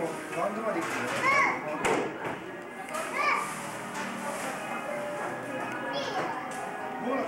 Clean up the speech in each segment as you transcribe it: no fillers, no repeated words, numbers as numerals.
ラウンドまで行くよね。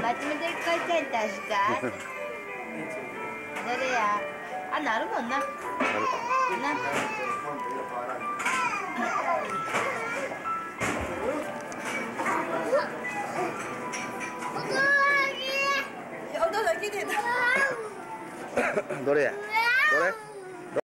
まとめて書いちゃいたした。どれや。あ、なるもんな。どれや。どれ。